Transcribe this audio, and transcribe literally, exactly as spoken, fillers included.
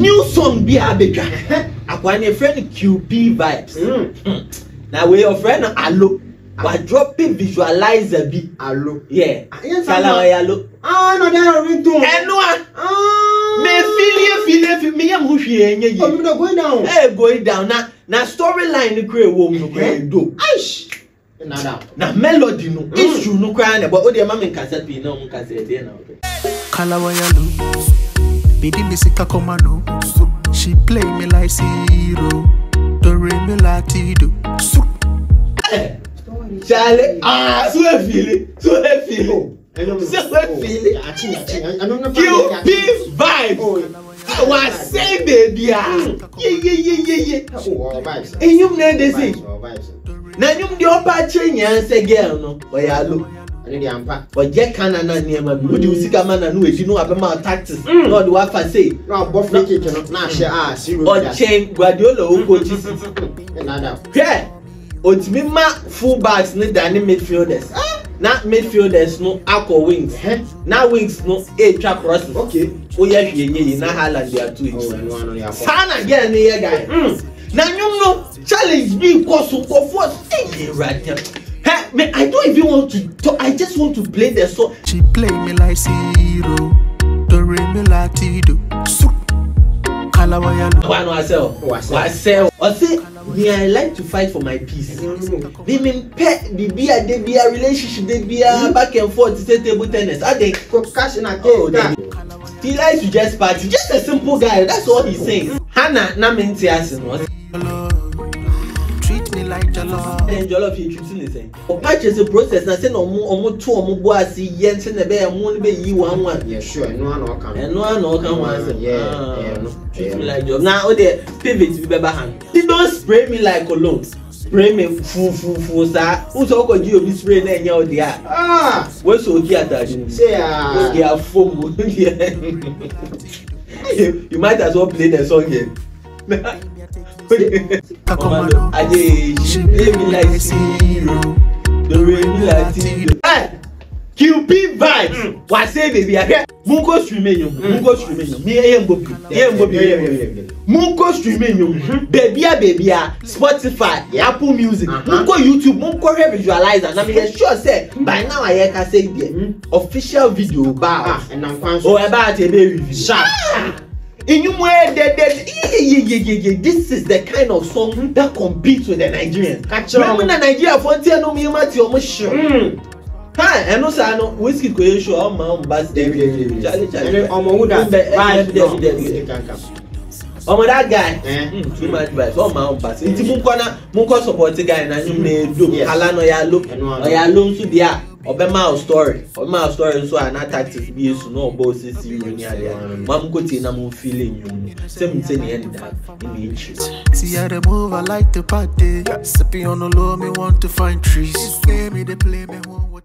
New song be a baby. I want your friend Q P Vibez. Mm. Mm. Now we your friend Alo. But dropping visualize a bit. Alo. Yeah. Salam Alo. Ah no, they are into. And what? Ah. Me feel you, feel you, me am who she is. Oh, me not going down. Hey, going down. Now, now storyline you create, woman you create do. Aish. Now that. Now melody no. Issue no crying. But oh, the mama in cassette be no in cassette now. Kalawayalo. Bidi bisika komano, she play me like zero. Dore me like tido. Charlie, ah, so I feel it, so I feel it, so I feel it. Q P Vibez. I say baby, yeah, yeah, yeah, yeah, yeah. Oh, vibes. And you know they say, now you the upper chain and say girl no, but you look. But yet, can I not near my beauty? You see, a man who is you know about taxes, not what I say. No, both naked cannot nash your ass. You or chain Guardiola who coaches another. Yeah, it's me, my full backs, not any midfielders. Not midfielders, no alcohol wings. Now wings, no eight trap crosses. Okay, oh, yes, you need not Highland, they are two. Sana, get a near guy. Now, you know, challenge me, cause of what's taking right there. Man, I don't even want to talk. I just want to play the song. She play me like zero. Do re me like tido. Kalawayalo. Why not myself? Myself. I say, me I like to fight for my peace. They mean pet. They be a they be a relationship. They be a back and forth. They table tennis. I they cash in a cake. He likes to just party. Just a simple guy. That's all he sings. Hannah, na menti asin. Like jollof. And jollof, he treats me the same. Patch is a process. I say no more, or more two, or more boys. See, yes, and the bear, and one be you one one. Yeah, sure. No one will come. And no one will come once. Yeah, treats me like jollof. Now, the pivot to be better hand. They don't spray me like cologne. Spray me full, full, full, sir. Who's all going to be spraying any out there? Ah, what's okay at that? Yeah, they are full. You might as well play the song again. Q P Vibez. What say baby? Mungo streaming you, Mungo streaming you. I am Bobby, I am Bobby, I am Mungo streaming you. Baby, baby, Spotify, Apple Music, Mungo YouTube, Mungo visualizer. Now me sure say by now I can say the official video bar. Oh, about a baby. Sharp. In you way, this is the kind of song that competes with the Nigerians. Catch up. Remember Nigeria for ten no me mati omo show. Ha, I know say no whiskey go show all my own bass there. Charlie, Charlie. Omo who that vibe there. Omo that guy. Eh, too much vibe. All my own bass. Nti mun kona, mun ko support guy na you me do. Kala no ya look. O ya look so dia. Obema story, Obema story so I not tactics be so no boss is you near there. Mam go tell na mo feeling you. Same say the end back in the street. See how they move, I like the party. Sipping on the low, me want to find trees. Play me, they play me.